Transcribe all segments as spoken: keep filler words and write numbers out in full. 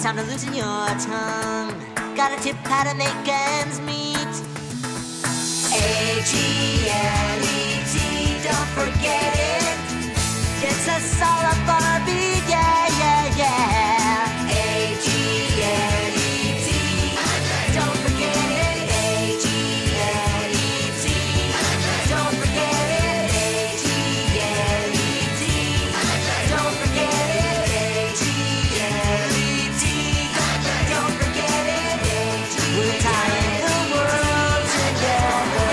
time to loosen your tongue. Gotta tip how to make ends meet. A G L E T, don't forget it. Gets us all up on our feet, yeah, yeah, yeah. A G L E T, don't forget it. A G L E T, don't forget it. A G L E T, don't forget it. A G L E T, don't forget it. We're tying the world together.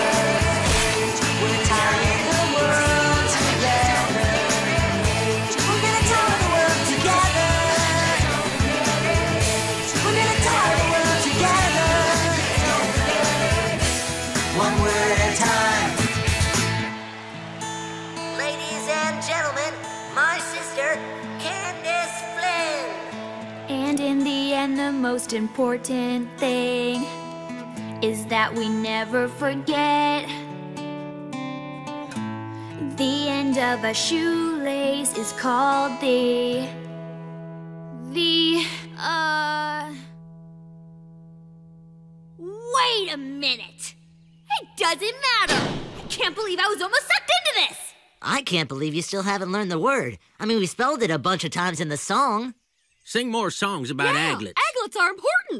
We're tying the world together. We're gonna tie the world together. We're gonna tie the world together. One word at a time. Ladies and gentlemen, my sister, Candace Flynn. And in the end, the most important thing is that we never forget. The end of a shoelace is called the the uh Wait a minute. It doesn't matter. I can't believe I was almost sucked into this. I can't believe you still haven't learned the word. I mean, we spelled it a bunch of times in the song. Sing more songs about yeah, aglets. Aglets are important.